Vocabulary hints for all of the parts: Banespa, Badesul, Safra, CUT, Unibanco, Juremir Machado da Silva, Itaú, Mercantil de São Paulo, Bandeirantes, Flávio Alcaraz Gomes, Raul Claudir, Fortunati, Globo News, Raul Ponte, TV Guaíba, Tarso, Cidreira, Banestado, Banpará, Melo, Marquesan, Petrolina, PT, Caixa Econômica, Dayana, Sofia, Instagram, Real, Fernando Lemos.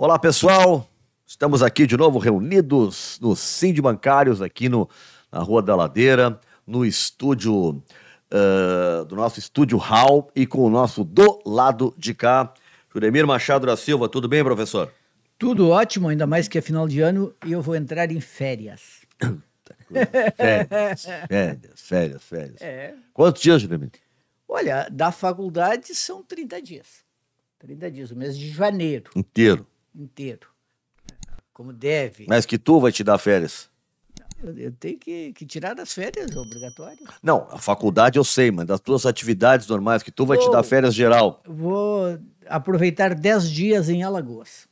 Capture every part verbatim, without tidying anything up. Olá, pessoal, estamos aqui de novo reunidos no SindBancários, aqui no, na Rua da Ladeira, no estúdio, uh, do nosso estúdio Hall e com o nosso do lado de cá, Juremir Machado da Silva. Tudo bem, professor? Tudo ótimo, ainda mais que é final de ano e eu vou entrar em férias. Férias, férias, férias, férias. É. Quantos dias, Juremir? Olha, da faculdade são trinta dias. trinta dias, o mês de janeiro. Inteiro. Inteiro, como deve. Mas que tu vai te dar férias? Eu, eu tenho que, que tirar das férias, é obrigatório. Não, a faculdade eu sei, mas das tuas atividades normais, que tu vai vou, te dar férias geral. Vou aproveitar dez dias em Alagoas.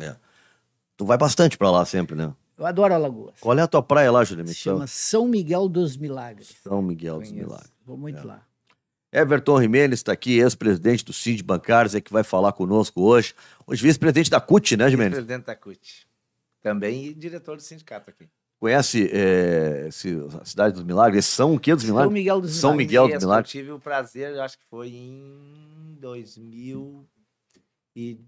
É. Tu vai bastante pra lá sempre, né? Eu adoro Alagoas. Qual é a tua praia lá, Júlio? Se chama São Miguel dos Milagres. São Miguel dos Milagres. Vou muito é. lá. Everton Gimenis está aqui, ex-presidente do SindBancários, é que vai falar conosco hoje. Hoje, vice-presidente da C U T, né, Gimenis? Vice-presidente da C U T. Também e diretor do sindicato aqui. Conhece é, esse, a Cidade dos Milagres? São o quê dos Milagres? São Miguel dos Milagres. São Miguel dos Milagres. Eu tive o prazer, eu acho que foi em dois mil e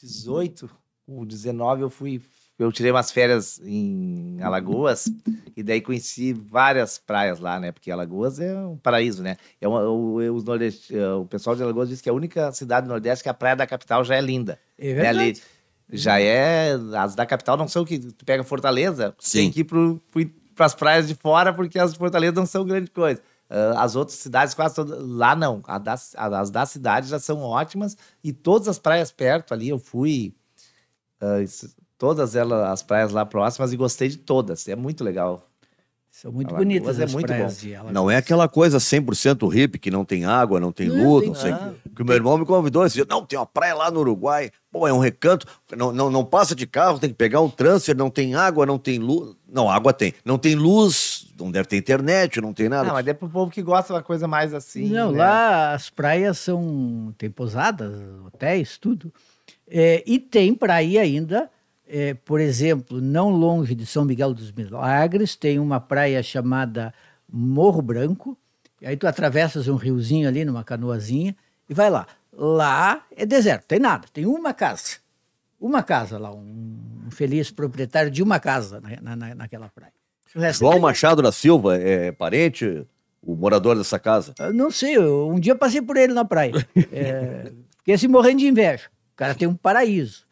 dezoito ou dezenove, eu fui. Eu tirei umas férias em Alagoas e daí conheci várias praias lá, né? Porque Alagoas é um paraíso, né? É uma, o, os nordeste, o pessoal de Alagoas diz que é a única cidade do Nordeste que a praia da capital já é linda. É verdade. Né? Ali já é... As da capital não são o que... Tu pega Fortaleza, sim, tem que ir para as praias de fora porque as de Fortaleza não são grande coisa. As outras cidades quase todas... Lá não. As da, as da cidade já são ótimas e todas as praias perto ali eu fui... Uh, isso, todas elas, as praias lá próximas, e gostei de todas. É muito legal. São muito Alagoas, bonitas é as muito praias. Bom. Não é aquela coisa cem por cento hippie, que não tem água, não tem luz, não sei. Que o meu irmão me convidou e disse, não, tem uma praia lá no Uruguai, pô, é um recanto, não, não, não passa de carro, tem que pegar um transfer, não tem água, não tem luz. Não, água tem. Não tem luz, não deve ter internet, não tem nada. Não, mas é pro povo que gosta de uma coisa mais assim. Não, né? Lá as praias são... Tem pousadas, hotéis, tudo. É, e tem praia ainda... É, por exemplo, não longe de São Miguel dos Milagres, tem uma praia chamada Morro Branco. Aí tu atravessas um riozinho ali, numa canoazinha, e vai lá. Lá é deserto, tem nada. Tem uma casa. Uma casa lá, um, um feliz proprietário de uma casa na, na, naquela praia. João Machado da Silva é parente, o morador dessa casa? Eu não sei, eu, um dia passei por ele na praia. É, fiquei se morrendo de inveja. O cara tem um paraíso.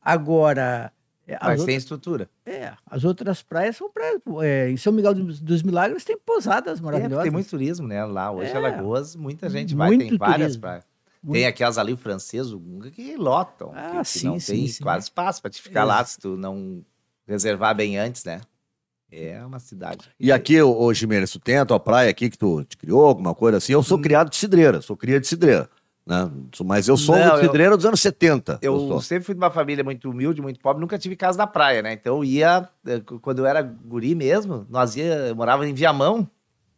Agora... Mas outras, tem estrutura. É, as outras praias são praias. É, em São Miguel dos Milagres tem pousadas maravilhosas. É, tem muito turismo, né? Lá hoje, é, Alagoas, muita gente vai, tem turismo, várias praias. Muito. Tem aquelas ali, o francês, o gunga, que lotam. Ah, que, sim, que não sim, tem sim, quase espaço para te ficar é. lá se tu não reservar bem antes, né? É uma cidade. E aqui, ô Gimenis, tu tem a tua praia aqui que tu te criou, alguma coisa assim? Eu sou hum. criado de Cidreira, sou cria de Cidreira. Não, mas eu sou não, do Cidreira dos anos setenta. Eu gostou. Sempre fui de uma família muito humilde, muito pobre, nunca tive casa na praia, né? Então eu ia, quando eu era guri mesmo, nós ia, eu morava em Viamão,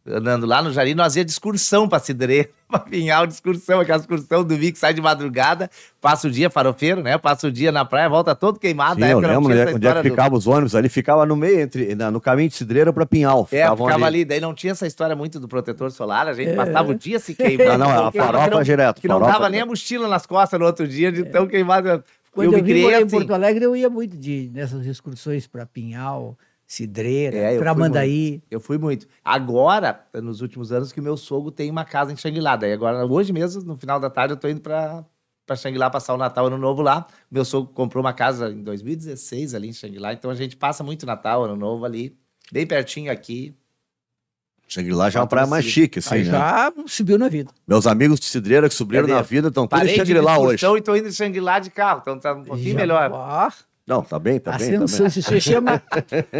andando lá no Jari, nós ia de excursão pra Cidreira, pra Pinhal, de excursão, aquela excursão do domingo que sai de madrugada, passa o dia farofeiro, né? Passa o dia na praia, volta todo queimado. Sim, eu lembro, né? Onde é que ficavam os ônibus ali, ficava no meio, entre, na, no caminho de Cidreira pra Pinhal. É, ficava ali. ali, daí não tinha essa história muito do protetor solar, a gente é. passava o dia se queimando. Não, não, a farofa direto. Que não dava nem a mochila nas costas no outro dia, de é. tão queimado. Quando eu, eu vim assim, em Porto Alegre, eu ia muito de, nessas excursões pra Pinhal... Cidreira, é, Tramandaí. Eu fui muito. Agora, nos últimos anos, que o meu sogro tem uma casa em Xanguilá. Daí agora, hoje mesmo, no final da tarde, eu tô indo pra, pra Xanguilá passar o Natal, Ano Novo lá. Meu sogro comprou uma casa em dois mil e dezesseis ali em Xanguilá. Então a gente passa muito Natal, Ano Novo ali, bem pertinho aqui. Xanguilá já é uma praia mais chique, assim, aí né? Já subiu na vida. Meus amigos de Cidreira que subiram na vida estão todos em Xanguilá hoje. E tô indo em Xanguilá de carro, então tá um pouquinho já melhor. Ó. Não, tá bem, tá bem. Ascensão, isso se chama...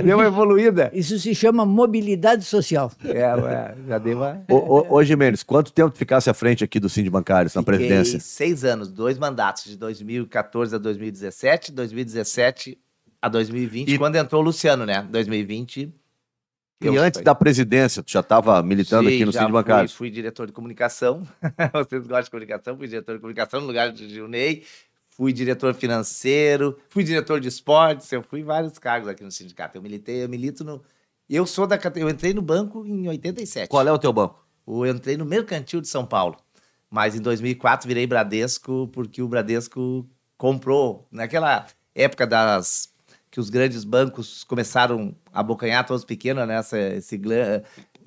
Deu uma evoluída. Isso se chama mobilidade social. É, já deu uma... Ô, Gimenis, quanto tempo tu ficasse à frente aqui do SindBancários, na presidência? Seis anos, dois mandatos, de dois mil e quatorze a dois mil e dezessete, dois mil e dezessete a dois mil e vinte, e... quando entrou o Luciano, né? dois mil e vinte... E eu antes da presidência, tu já estava militando sim, aqui no SindBancários? Fui, fui diretor de comunicação. Vocês gostam de comunicação? Fui diretor de comunicação no lugar de Junei. Fui diretor financeiro, fui diretor de esportes, eu fui em vários cargos aqui no sindicato. Eu militei, eu milito no... Eu sou da... Eu entrei no banco em oitenta e sete. Qual é o teu banco? Eu entrei no Mercantil de São Paulo. Mas em dois mil e quatro virei Bradesco, porque o Bradesco comprou naquela época das que os grandes bancos começaram a abocanhar todos pequenos, né? Essa, esse glam,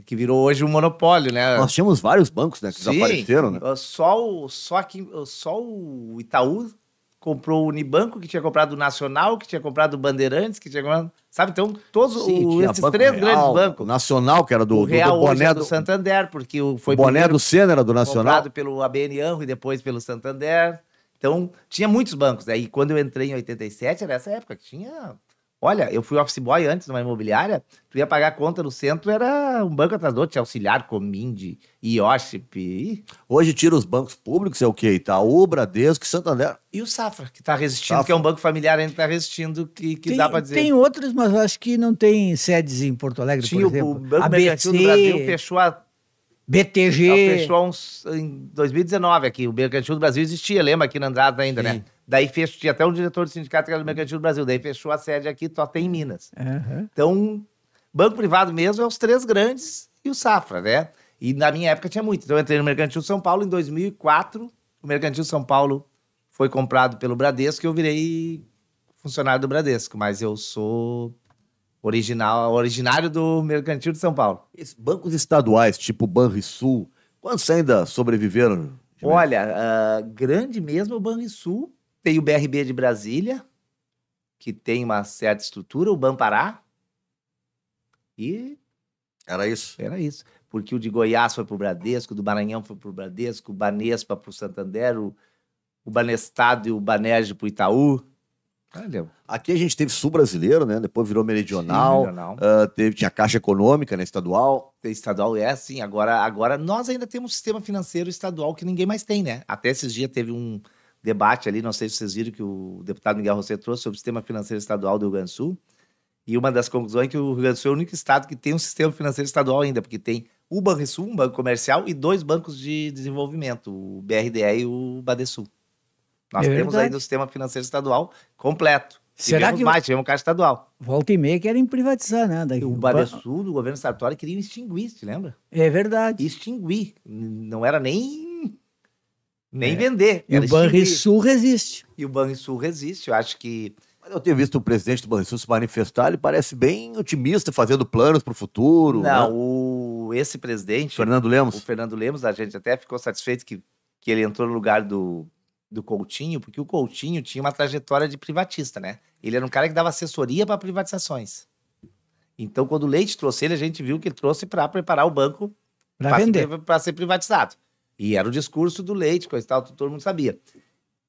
que virou hoje um monopólio, né? Nós tínhamos vários bancos, né? Que sim, desapareceram, né? Só o, só, aqui, só o Itaú comprou o Unibanco, que tinha comprado o Nacional, que tinha comprado o Bandeirantes, que tinha comprado... Sabe? Então, todos sim, o, esses três Real, grandes bancos. O Nacional, que era do, do, Real, do Boné é do, do Santander, porque foi... O Boné do Senna era do Nacional. Comprado pelo A B N Anro e depois pelo Santander. Então, tinha muitos bancos, né? E quando eu entrei em oitenta e sete, era essa época que tinha... Olha, eu fui office boy antes numa imobiliária, tu ia pagar a conta no centro, era um banco atrás do outro, tinha Auxiliar, Cominde, Ioship. Hoje tira os bancos públicos, é o quê? Itaú, Bradesco, Santander. E o Safra, que está resistindo, Safra. Que é um banco familiar, ainda está resistindo, que, que tem, dá para dizer. Tem outros, mas eu acho que não tem sedes em Porto Alegre, tinha, por exemplo. O Banco Mercantil do Brasil fechou a... B T G. Fechou uns, em dois mil e dezenove aqui. O Mercantil do Brasil existia, lembra, aqui na Andrada ainda, sim, né? Daí fechou, tinha até um diretor do sindicato que era do Mercantil do Brasil. Daí fechou a sede aqui, só tem em Minas. Uhum. Então, banco privado mesmo é os três grandes e o Safra, né? E na minha época tinha muito. Então eu entrei no Mercantil São Paulo em dois mil e quatro. O Mercantil São Paulo foi comprado pelo Bradesco e eu virei funcionário do Bradesco. Mas eu sou... Original, originário do Mercantil de São Paulo. Esses bancos estaduais, tipo Banrisul, quantos ainda sobreviveram? Olha, uh, grande mesmo o Banrisul. Tem o B R B de Brasília, que tem uma certa estrutura, o Banpará. E... Era isso? Era isso. Porque o de Goiás foi para o Bradesco, o do Maranhão foi para o Bradesco, o Banespa para o Santander, o, o Banestado e o Banerj para o Itaú. Valeu. Aqui a gente teve Sul Brasileiro, né? Depois virou Meridional. Sim, Meridional. Uh, teve, tinha Caixa Econômica, né? Estadual. Estadual é, sim. Agora, agora nós ainda temos um sistema financeiro estadual que ninguém mais tem, né? Até esses dias teve um debate ali, não sei se vocês viram, que o deputado Miguel Rosset trouxe sobre o sistema financeiro estadual do Rio Grande do Sul. E uma das conclusões é que o Rio Grande do Sul é o único estado que tem um sistema financeiro estadual ainda, porque tem o Banrisul, um banco comercial, e dois bancos de desenvolvimento, o B R D E e o Badesul. Nós é temos ainda o sistema financeiro estadual completo. Será tivemos que... mais, tivemos caixa estadual. Volta e meia querem privatizar, né? Daqui o Badesul, do governo Sartori, queria extinguir, te lembra? É verdade. Extinguir. Não era nem, nem é. vender. E o Banrisul resiste. E o Banrisul resiste, eu acho que... Mas eu tenho visto o presidente do Banrisul se manifestar, ele parece bem otimista, fazendo planos para o futuro. Não, né? o... esse presidente... Fernando Lemos. O Fernando Lemos, a gente até ficou satisfeito que, que ele entrou no lugar do... do Coutinho, porque o Coutinho tinha uma trajetória de privatista, né? Ele era um cara que dava assessoria para privatizações. Então, quando o Leite trouxe ele, a gente viu que ele trouxe para preparar o banco para vender, para ser privatizado. E era o discurso do Leite, coisa e tal, todo mundo sabia.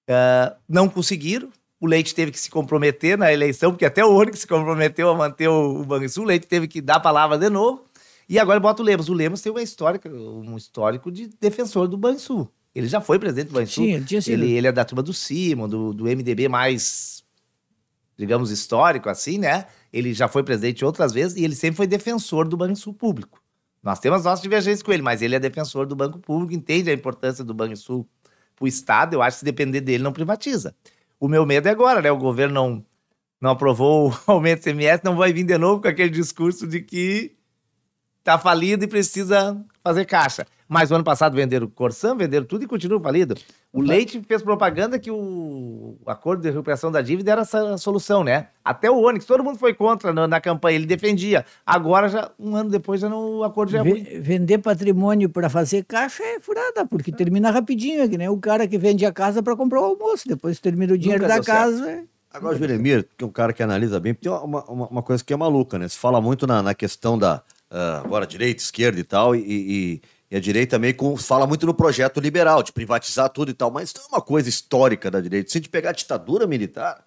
Uh, não conseguiram, o Leite teve que se comprometer na eleição, porque até o Onyx se comprometeu a manter o, o Banrisul, o Leite teve que dar a palavra de novo. E agora bota o Lemos. O Lemos tem uma histórica, um histórico de defensor do Banrisul. Ele já foi presidente do Banrisul. Sim, ele tinha sido. Ele, ele é da turma do Simon, do, do M D B mais, digamos, histórico, assim, né? Ele já foi presidente outras vezes e ele sempre foi defensor do Banrisul público. Nós temos nossas divergências com ele, mas ele é defensor do banco público, entende a importância do Banrisul para o Estado. Eu acho que se depender dele, não privatiza. O meu medo é agora, né? O governo não, não aprovou o aumento do I C M S, não vai vir de novo com aquele discurso de que tá falido e precisa fazer caixa. Mas o ano passado venderam o Corsan, venderam tudo e continua falido. O uhum. Leite fez propaganda que o acordo de recuperação da dívida era essa solução, né? Até o Onix, todo mundo foi contra na, na campanha, ele defendia. Agora, já, um ano depois, já não, o acordo já é ruim. Vender patrimônio para fazer caixa é furada, porque termina rapidinho, que nem o cara que vende a casa para comprar o almoço, depois termina o dinheiro da casa... Certo. Agora, o Juremir, que é um cara que analisa bem, tem uma, uma, uma coisa que é maluca, né? Se fala muito na, na questão da... Uh, agora, direita, esquerda e tal, e... e... E a direita meio que fala muito no projeto liberal, de privatizar tudo e tal, mas isso é uma coisa histórica da direita. Se a gente pegar a ditadura militar,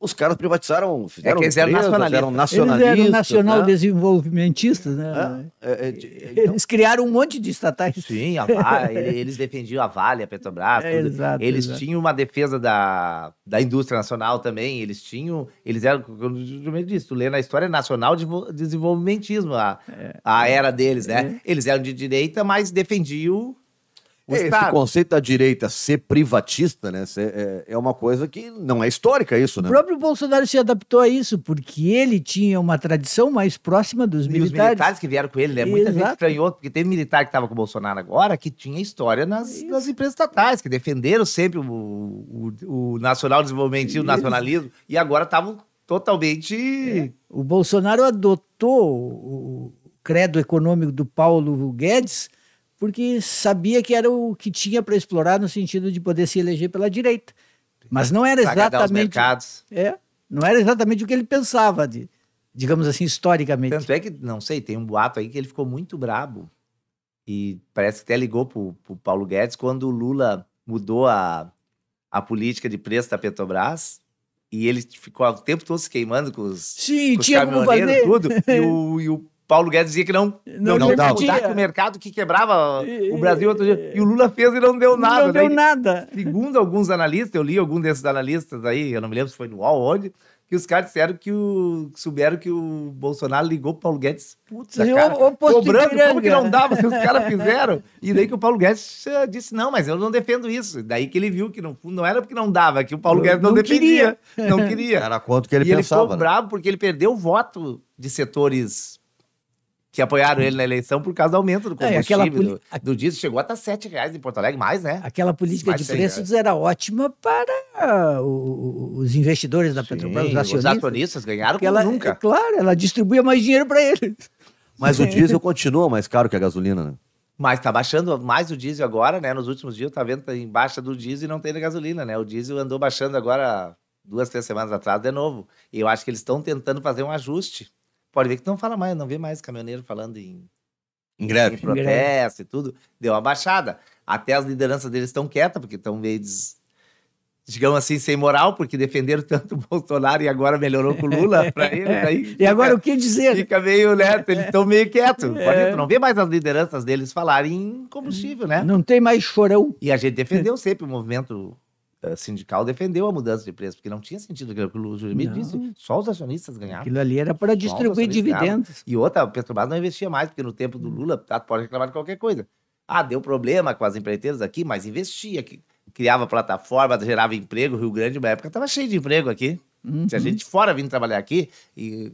os caras privatizaram, fizeram é eles eram nacionalistas. Eram nacionalistas, eles eram nacional, né? Desenvolvimentistas, né? É, é, é, é, então... Eles criaram um monte de estatais. Sim, a Vale, eles defendiam a Vale, a Petrobras, tudo. É, exato, eles exato. tinham uma defesa da, da indústria nacional também, eles tinham, eles eram, como eu disse, tu lê na história nacional de desenvolvimentismo, a, é, a era deles, né? É. Eles eram de direita, mas defendiam... O é, Estado. Esse conceito da direita ser privatista, né, é, é uma coisa que não é histórica isso, né? O próprio Bolsonaro se adaptou a isso, porque ele tinha uma tradição mais próxima dos e militares. E os militares que vieram com ele, né? Muita Exato. Gente estranhou, porque teve militar que estava com o Bolsonaro agora, que tinha história nas, nas empresas estatais, que defenderam sempre o, o, o nacional desenvolvimento, isso. o nacionalismo, e agora estavam totalmente... É. O Bolsonaro adotou o credo econômico do Paulo Guedes, porque sabia que era o que tinha para explorar no sentido de poder se eleger pela direita. Mas não era exatamente... É, não era exatamente o que ele pensava, de, digamos assim, historicamente. Tanto é que, não sei, tem um boato aí que ele ficou muito brabo. E parece que até ligou para o Paulo Guedes quando o Lula mudou a, a política de preço da Petrobras. E ele ficou o tempo todo se queimando com os, Sim, com os tinha caminhoneiros e tudo. E o... E o Paulo Guedes dizia que não, não, não deu mudar que o mercado que quebrava e, o Brasil outro dia. E o Lula fez e não deu nada. Não deu né? nada. Segundo alguns analistas, eu li algum desses analistas aí, eu não me lembro se foi no U O L ou onde, que os caras disseram que o... souberam que o Bolsonaro ligou pro Paulo Guedes. Putz, cara, o, o cobrando como que não dava se os caras fizeram. E daí que o Paulo Guedes disse, não, mas eu não defendo isso. Daí que ele viu que não, não era porque não dava, que o Paulo Guedes não, não defendia. Queria. Não queria. Era quanto que ele e pensava. E ele ficou né? bravo porque ele perdeu o voto de setores... que apoiaram ele na eleição por causa do aumento do combustível, é, do, do diesel. Chegou até sete reais em Porto Alegre, mais, né? Aquela política mais de preços era ótima para o, os investidores da Sim, Petrobras, os acionistas. Os atoristas ganharam como ela, nunca. É, claro, ela distribuía mais dinheiro para eles. Mas o diesel continua mais caro que a gasolina, né? Mas tá baixando mais o diesel agora, né? Nos últimos dias, tá vendo, tá em baixa do diesel e não tem da gasolina, né? O diesel andou baixando agora duas, três semanas atrás de novo. E eu acho que eles estão tentando fazer um ajuste. Pode ver que não fala mais, não vê mais caminhoneiro falando em, em greve, em protesto e tudo. Deu uma baixada. Até as lideranças deles estão quietas, porque estão meio, des... digamos assim, sem moral, porque defenderam tanto o Bolsonaro e agora melhorou com o Lula para eles. Aí e fica, agora o que dizer? Fica meio, né? Eles estão meio quietos. Pode, não vê mais as lideranças deles falarem em combustível, né? Não tem mais chorão. E a gente defendeu sempre o movimento... O sindical defendeu a mudança de preço, porque não tinha sentido. O Juremir disse, só os acionistas ganhavam. Aquilo ali era para distribuir dividendos. E outra, a Petrobras não investia mais, porque no tempo do Lula, pode reclamar de qualquer coisa. Ah, deu problema com as empreiteiras aqui, mas investia. Criava plataforma, gerava emprego. Rio Grande, na época, estava cheio de emprego aqui. Uhum. Tinha gente fora vindo trabalhar aqui. E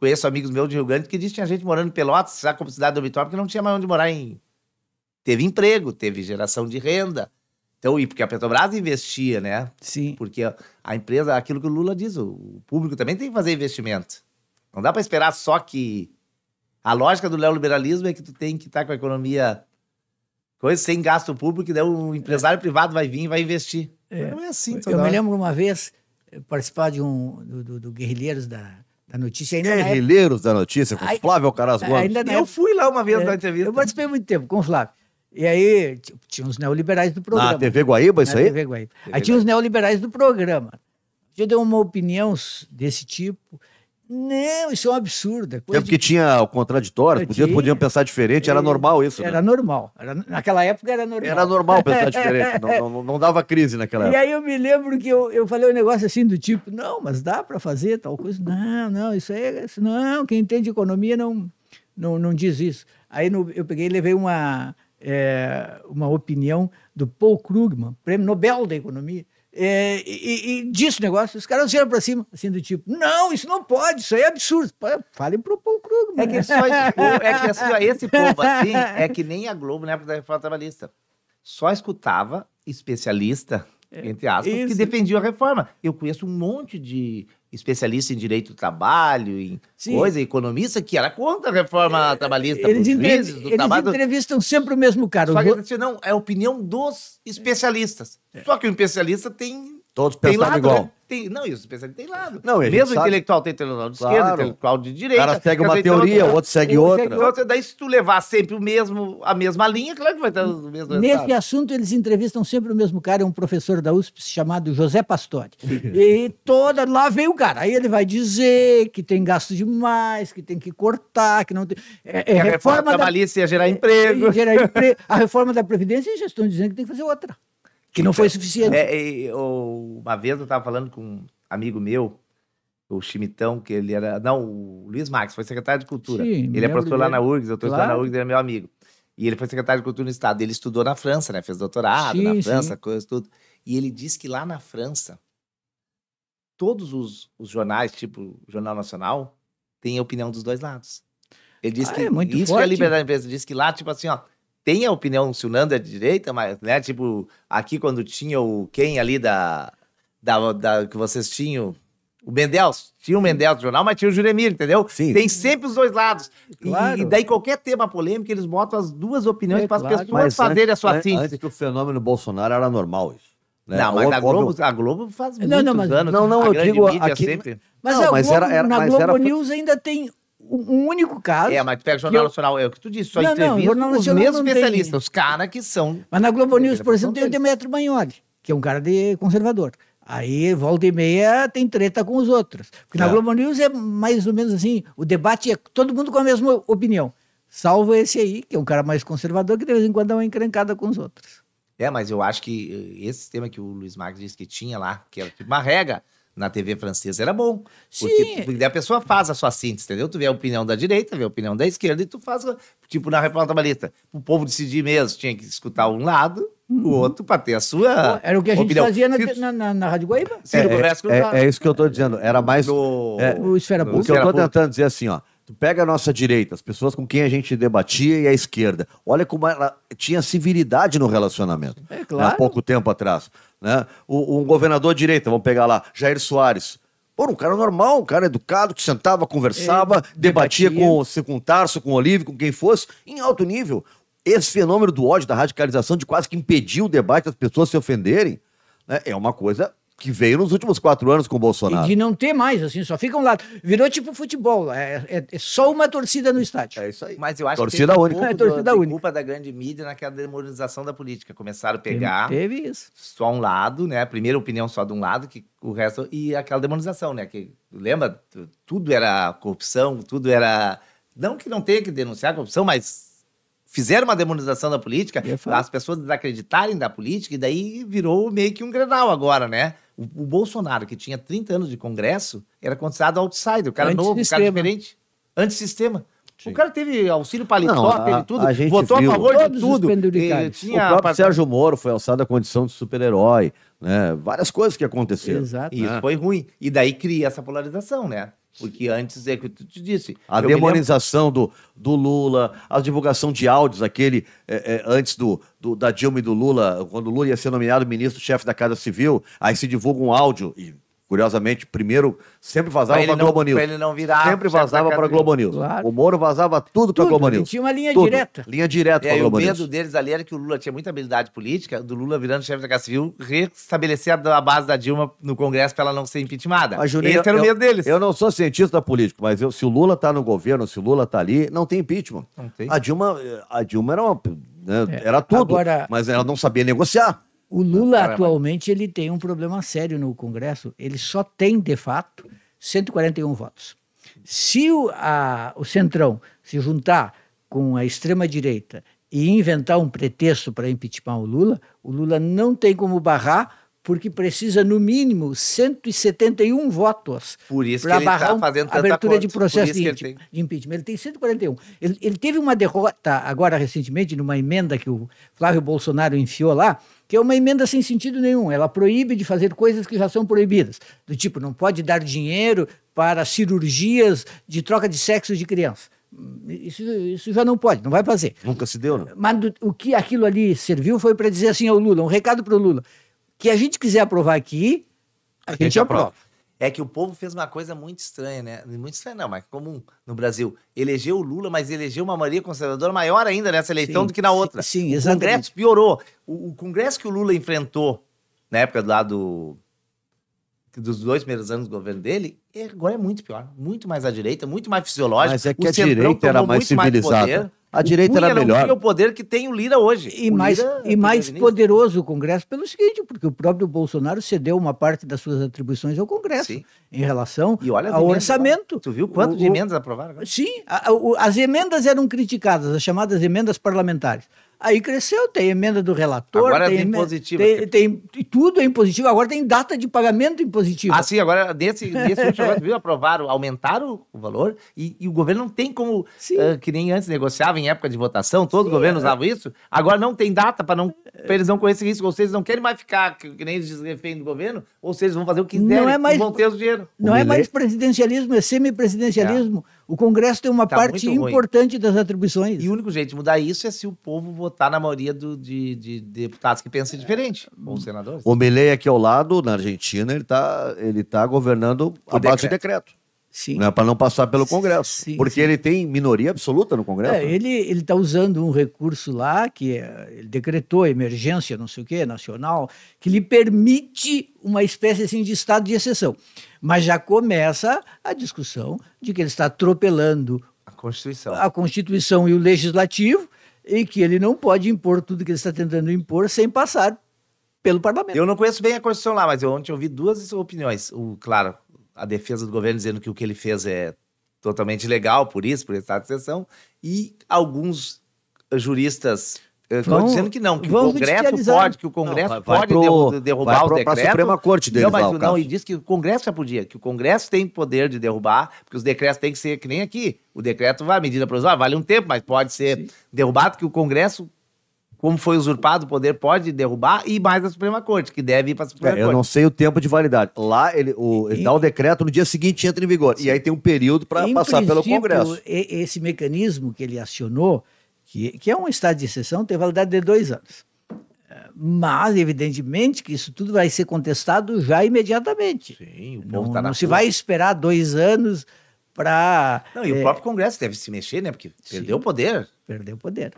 conheço amigos meus de Rio Grande que dizem que tinha gente morando em Pelotas, já como cidade do Vitória, porque não tinha mais onde morar em... Teve emprego, teve geração de renda. Então, e porque a Petrobras investia, né? Sim. Porque a, a empresa, aquilo que o Lula diz, o, o público também tem que fazer investimento. Não dá para esperar só que... A lógica do neoliberalismo é que tu tem que estar tá com a economia... Coisa sem gasto público, e daí o empresário é. privado vai vir e vai investir. É. Não é assim toda Eu hora. Me lembro uma vez, participar de um... Do, do, do Guerrilheiros da... Da notícia ainda. Guerrilheiros da Notícia, com o Flávio Alcaraz Gomes. Eu fui lá uma vez é. na entrevista. Eu participei muito tempo com o Flávio. E aí, tinha uns neoliberais do programa. Na T V Guaíba, isso aí? Na T V Guaíba. Aí tinha os neoliberais do programa. Eu dei uma opinião desse tipo. Não, isso é um absurdo. É coisa porque de... tinha o contraditório, podia, podiam pensar diferente, era normal isso. Era né? normal. Era... Naquela época era normal. Era normal pensar diferente, não, não, não dava crise naquela época. E aí eu me lembro que eu, eu falei um negócio assim do tipo, não, mas dá para fazer tal coisa. Não, não, isso aí... Não, quem entende economia não, não, não diz isso. Aí no, eu peguei e levei uma... É, uma opinião do Paul Krugman, prêmio Nobel da Economia, é, e, e disse o negócio, os caras vieram para cima, assim do tipo, não, isso não pode, isso aí é absurdo. Falem pro Paul Krugman. É que, só esse, é que só esse povo assim, é que nem a Globo na época da Reforma Trabalhista. Só escutava especialista, entre aspas, isso. que defendiam a reforma. Eu conheço um monte de... especialista em direito do trabalho, em Sim. coisa, economista, que era contra a reforma é, trabalhista. Eles, entre... juízes, do eles trabalho... entrevistam sempre o mesmo cara. Só que eles dizem, não, é a opinião dos especialistas. É. Só que o especialista tem... Todos tem lado, igual. Né? Tem... Não, isso, o especialista tem lado. Não, mesmo sabe... intelectual tem intelectual de claro. esquerda, intelectual de direita. O cara segue uma teoria, o outro segue outra. Segue outra. Daí se tu levar sempre o mesmo, a mesma linha, claro que vai ter o mesmo resultado. Nesse assunto, eles entrevistam sempre o mesmo cara, é um professor da U S P chamado José Pastore. E toda... Lá vem o cara. Aí ele vai dizer que tem gasto demais, que tem que cortar, que não tem... É, é a reforma, reforma da trabalhista ia gerar emprego. Ia gerar emprego. A reforma da Previdência, eles já estão dizendo que tem que fazer outra. Que não foi suficiente. É, é, eu, uma vez eu estava falando com um amigo meu, o Chimitão, que ele era... Não, o Luiz Max, foi secretário de Cultura. Sim, ele é professor lá na U R G S, eu estou estudando na U R G S, ele é meu amigo. E ele foi secretário de Cultura no Estado. Ele estudou na França, né? Fez doutorado sim, na França, sim. coisa tudo. E ele disse que lá na França, todos os, os jornais, tipo Jornal Nacional, têm a opinião dos dois lados. Ele disse ah, que é muito isso forte. Que é a liberdade da imprensa. Ele disse que lá, tipo assim, ó, tem a opinião, se o Nando é de direita, mas, né? Tipo, aqui quando tinha o quem ali da... da, da que vocês tinham... O Mendelso, tinha o Mendelso do jornal, mas tinha o Juremir, entendeu? Sim. Tem sempre os dois lados. Claro. E, e daí qualquer tema polêmico, eles botam as duas opiniões é, para as claro. pessoas mas fazerem antes, a sua síntese. Antes do fenômeno Bolsonaro era normal isso. Né? Não, mas outro, a, Globo, a Globo faz não, muitos não, mas, anos. Não, não, eu digo... Aqui, sempre... Mas, não, mas Globo, era, era, na mas Globo era... News ainda tem... Um único caso... É, mas tu pega o Jornal eu... Nacional, é o que tu disse, só não, entrevista não, os mesmos especialistas, tem... os caras que são... Mas na Globo News, por exemplo, tem o Demetrio Bagnoli, que é um cara de conservador. Aí, volta e meia, tem treta com os outros. Porque é. na Globo News é mais ou menos assim, o debate é todo mundo com a mesma opinião. Salvo esse aí, que é um cara mais conservador, que de vez em quando dá uma encrencada com os outros. É, mas eu acho que esse sistema que o Luiz Marques disse que tinha lá, que era tipo uma regra, na T V francesa era bom. Porque, porque a pessoa faz a sua síntese, entendeu? Tu vê a opinião da direita, vê a opinião da esquerda e tu faz, tipo, na Reforma Trabalhista. O povo decidir mesmo, tinha que escutar um lado, uhum. o outro para ter a sua Era o que a gente opinião. fazia na, na, na, na Rádio Guaíba. É, é, é, é isso que eu tô dizendo. Era mais... No, é, o Esfera Pública. O que eu tô tentando dizer assim, ó. Tu pega a nossa direita, as pessoas com quem a gente debatia e a esquerda. Olha como ela tinha civilidade no relacionamento. É claro. Há pouco tempo atrás. Né? O, um governador de direita, vamos pegar lá, Jair Soares. Pô, um cara normal, um cara educado, que sentava, conversava, é, debatia, debatia. Com, com o Tarso, com o Olívio, com quem fosse, em alto nível. Esse fenômeno do ódio, da radicalização, de quase que impedir o debate, das pessoas se ofenderem, né? É uma coisa... que veio nos últimos quatro anos com o Bolsonaro. E de não ter mais, assim, só fica um lado. Virou tipo futebol, é, é, é só uma torcida no estádio. É isso aí. Mas eu acho torcida que única. É, torcida do, única. Culpa da grande mídia naquela demonização da política. Começaram a pegar... Teve isso. Só um lado, né? A primeira opinião só de um lado, que o resto... E aquela demonização, né? Que, lembra? Tudo era corrupção, tudo era... Não que não tenha que denunciar a corrupção, mas... Fizeram uma demonização da política, as pessoas desacreditarem da política, e daí virou meio que um grenal agora, né? O, o Bolsonaro, que tinha trinta anos de Congresso, era considerado outsider, o cara novo, o cara diferente, antissistema. O cara teve auxílio paletó, não, teve a, tudo, a gente votou viu. a favor Todos de tudo. E tinha o próprio a... Sérgio Moro foi alçado à condição de super-herói, né? Várias coisas que aconteceram. Exato. E isso ah. foi ruim. E daí cria essa polarização, né? Porque antes é que tu te disse. A demonização do, do Lula, a divulgação de áudios, aquele é, é, antes do, do, da Dilma e do Lula, quando o Lula ia ser nomeado ministro-chefe da Casa Civil, aí se divulga um áudio, e curiosamente, primeiro, sempre vazava para a Globo News. Ele não virar sempre vazava para a Globo News. Claro. O Moro vazava tudo para a Globo News. Tinha uma linha tudo. direta. Linha direta para a Globo News. O medo deles ali era que o Lula tinha muita habilidade política, do Lula virando chefe da Casa Civil, restabelecer a base da Dilma no Congresso para ela não ser impeachmentada. Mas, Juninho, esse era o medo deles. Eu não sou cientista político, mas eu, se o Lula está no governo, se o Lula está ali, não tem impeachment. Não tem. A Dilma, a Dilma era, uma, né, é. era tudo, Agora... mas ela não sabia negociar. O Lula, Caramba. atualmente, ele tem um problema sério no Congresso. Ele só tem, de fato, cento e quarenta e um votos. Se o, a, o Centrão se juntar com a extrema-direita e inventar um pretexto para impeachment o Lula, o Lula não tem como barrar, porque precisa, no mínimo, cento e setenta e um votos para barrar tá fazendo a abertura conta. de processo de, de impeachment. Ele tem cento e quarenta e um. Ele, ele teve uma derrota, agora, recentemente, numa emenda que o Flávio Bolsonaro enfiou lá, que é uma emenda sem sentido nenhum. Ela proíbe de fazer coisas que já são proibidas. Do tipo, não pode dar dinheiro para cirurgias de troca de sexo de criança. Isso, isso já não pode, não vai fazer. Nunca se deu, não. Mas do, o que aquilo ali serviu foi para dizer assim ao Lula, um recado para o Lula, que a gente quiser aprovar aqui, a, a gente, gente aprova. aprova. É que o povo fez uma coisa muito estranha, né? Muito estranha não, mas comum no Brasil. Elegeu o Lula, mas elegeu uma maioria conservadora maior ainda nessa eleição sim, do que na outra. Sim, sim, exatamente. O Congresso piorou. O, o Congresso que o Lula enfrentou na época lá do, dos dois primeiros anos do governo dele, agora é muito pior. Muito mais à direita, muito mais fisiológico. Mas é que o a direita era mais civilizada. Mais a direita era melhor. Não é o poder que tem o Lira hoje. E o mais, Lira, e mais poderoso o Congresso pelo seguinte, porque o próprio Bolsonaro cedeu uma parte das suas atribuições ao Congresso sim. em relação e olha ao emendas, orçamento. Tu viu quanto o, de emendas aprovaram? Agora? Sim, a, o, as emendas eram criticadas, as chamadas emendas parlamentares. Aí cresceu, tem emenda do relator. Agora tem impositivo. Tem, tem, tudo é impositivo. Agora tem data de pagamento impositiva. Ah, sim, agora desse, desse último ano, viu, aprovaram, aumentaram o valor e, e o governo não tem como, uh, que nem antes negociava em época de votação, todo sim, governo é. usava isso. Agora não tem data para não, eles não conhecerem isso. Ou seja, eles não querem mais ficar que, que nem eles refém do governo, ou seja, eles vão fazer o que quiserem, não é mais, e vão ter o dinheiro. Não é mais presidencialismo, é semipresidencialismo. É. O Congresso tem uma tá parte importante das atribuições. E o único jeito de mudar isso é se o povo votar na maioria do, de, de deputados que pensam diferente, ou senadores. O Milei aqui ao lado, na Argentina, ele está ele tá governando a base de decreto. Sim. Né, para não passar pelo Congresso. Sim, porque sim. ele tem minoria absoluta no Congresso. É, ele está usando um recurso lá, que é, ele decretou emergência, não sei o quê, nacional, que lhe permite uma espécie assim, de estado de exceção. Mas já começa a discussão de que ele está atropelando a Constituição, a Constituição e o Legislativo, e que ele não pode impor tudo que ele está tentando impor sem passar pelo Parlamento. Eu não conheço bem a Constituição lá, mas eu, ontem eu ouvi duas opiniões. O, claro, a defesa do governo dizendo que o que ele fez é totalmente legal, por isso, por estado de exceção, e alguns juristas... Estão dizendo que não, que o Congresso pode, que o Congresso não, vai, vai pode pro, derrubar o decreto. A Suprema Corte dele, não, mas, não, e diz que o Congresso já podia, que o Congresso tem poder de derrubar, porque os decretos têm que ser que nem aqui. O decreto vai, a medida provisória, vale um tempo, mas pode ser sim. derrubado, que o Congresso, como foi usurpado o poder, pode derrubar, e mais a Suprema Corte, que deve ir para a Suprema é, Corte. Eu não sei o tempo de validade. Lá ele, o, ele dá o decreto, no dia seguinte entra em vigor. Sim. E aí tem um período para passar pelo Congresso. Esse mecanismo que ele acionou, Que, que é um estado de exceção, tem validade de dois anos. Mas, evidentemente, que isso tudo vai ser contestado já imediatamente. Sim, o povo está na rua. Não se vai esperar dois anos para... Não, e é... o próprio Congresso deve se mexer, né? Porque sim, perdeu o poder. Perdeu o poder.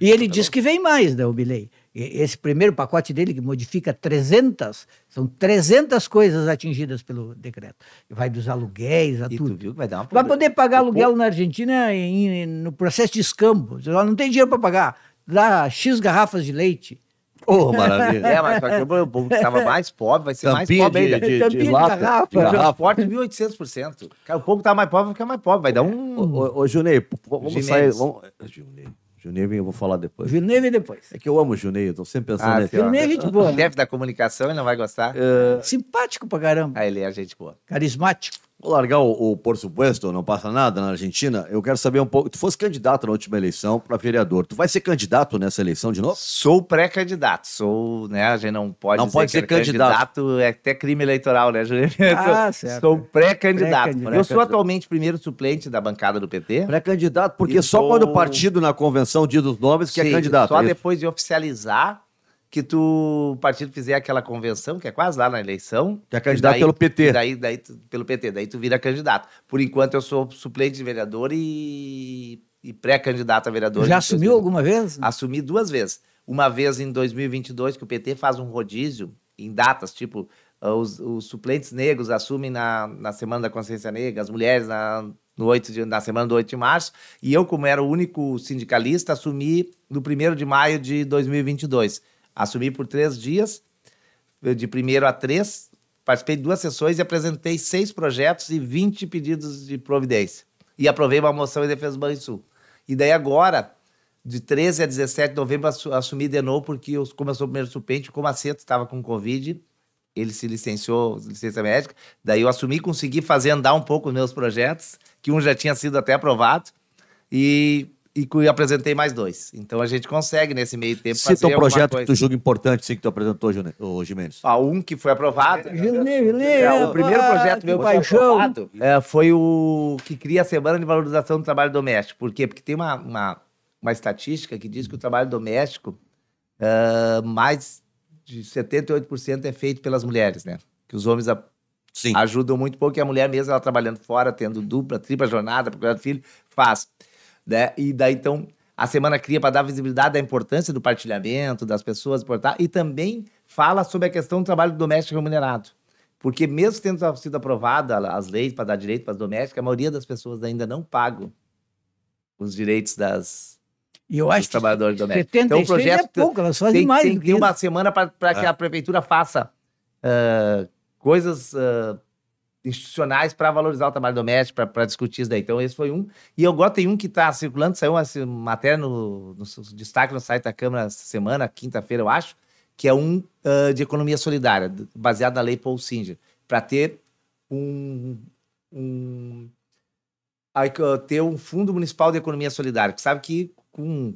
E ele tá diz bom. que vem mais, né, o Milei? Esse primeiro pacote dele, que modifica trezentas, são trezentas coisas atingidas pelo decreto. Vai dos aluguéis a e tudo. Tu viu que vai dar uma vai poder pagar o aluguel povo... na Argentina em, em, no processo de escambo. Não tem dinheiro para pagar. Dá X garrafas de leite. Oh, maravilha. É, mas o povo que estava mais pobre vai ser tampinha mais pobre ainda. De, de, de, de lata, garrafa. garrafa. Forte mil e oitocentos por cento. O povo que estava mais pobre vai ficar mais pobre. Vai dar um... Ô, ô Junei, vamos Gimenis. sair... Vamos... Junei. Junei, eu vou falar depois. Junei vem depois. É que eu amo o Junei, eu tô sempre pensando... Ah, nele. Junei é gente boa. Né? Chefe da comunicação, ele não vai gostar. É... Simpático pra caramba. Ah, ele é gente boa. Carismático. Vou largar o, o por supuesto, não passa nada na Argentina. Eu quero saber um pouco... Tu fosse candidato na última eleição para vereador. Tu vai ser candidato nessa eleição de novo? Sou pré-candidato. Sou, né? A gente não pode não dizer pode ser que é candidato. candidato. É até crime eleitoral, né, Junei? Ah, certo. Sou pré-candidato. Pré eu sou atualmente primeiro suplente da bancada do P T. Pré-candidato, porque só sou... quando o partido na convenção diz os nomes que sim, é candidato. Só é depois de oficializar... que tu, o partido fizer aquela convenção, que é quase lá na eleição... Que é candidato daí, pelo P T. Daí, daí, tu, pelo P T, daí tu vira candidato. Por enquanto eu sou suplente de vereador e, e pré-candidato a vereador. Já assumiu alguma vez? Assumi duas vezes. Uma vez em dois mil e vinte e dois, que o P T faz um rodízio em datas, tipo, os, os suplentes negros assumem na, na Semana da Consciência Negra, as mulheres na... No oito de, na semana do oito de março, e eu, como era o único sindicalista, assumi no primeiro de maio de dois mil e vinte e dois. Assumi por três dias, de primeiro a três, participei de duas sessões e apresentei seis projetos e vinte pedidos de providência. E aprovei uma moção em defesa do Banrisul. E daí agora, de treze a dezessete de novembro, assumi de novo, porque eu, como eu sou o primeiro suplente, como Aceto estava com Covid... Ele se licenciou, licença médica. Daí eu assumi, consegui fazer andar um pouco os meus projetos, que um já tinha sido até aprovado, e, e apresentei mais dois. Então a gente consegue, nesse meio tempo, Cita fazer um projeto coisa. Que tu julga importante, sim, que tu apresentou, Junei, o Gimenis. Ah, um que foi aprovado. É, Junei, Junei, é, o primeiro projeto ah, meu que foi aprovado é, foi o que cria a Semana de Valorização do Trabalho Doméstico. Por quê? Porque tem uma, uma, uma estatística que diz que o trabalho doméstico uh, mais... de setenta e oito por cento é feito pelas mulheres, né? Que os homens a... Sim. ajudam muito pouco, e a mulher mesmo, ela trabalhando fora, tendo dupla, tripla jornada, procurando filho, faz. Né? E daí, então, a semana cria para dar visibilidade da importância do partilhamento, das pessoas, portar, e também fala sobre a questão do trabalho doméstico remunerado. Porque mesmo tendo sido aprovada as leis para dar direito para as domésticas, a maioria das pessoas ainda não pagam os direitos das... E eu acho que setenta e seis então, o projeto é pouco, elas fazem tem, mais. Tem que ter uma semana para ah. que a prefeitura faça uh, coisas uh, institucionais para valorizar o trabalho doméstico, para discutir isso daí. Então, esse foi um. E eu gosto, tem um que está circulando, saiu uma matéria no, no destaque no site da Câmara essa semana, quinta-feira, eu acho, que é um uh, de economia solidária, baseado na lei Paul Singer, para ter um... um ter um fundo municipal de economia solidária, que sabe que com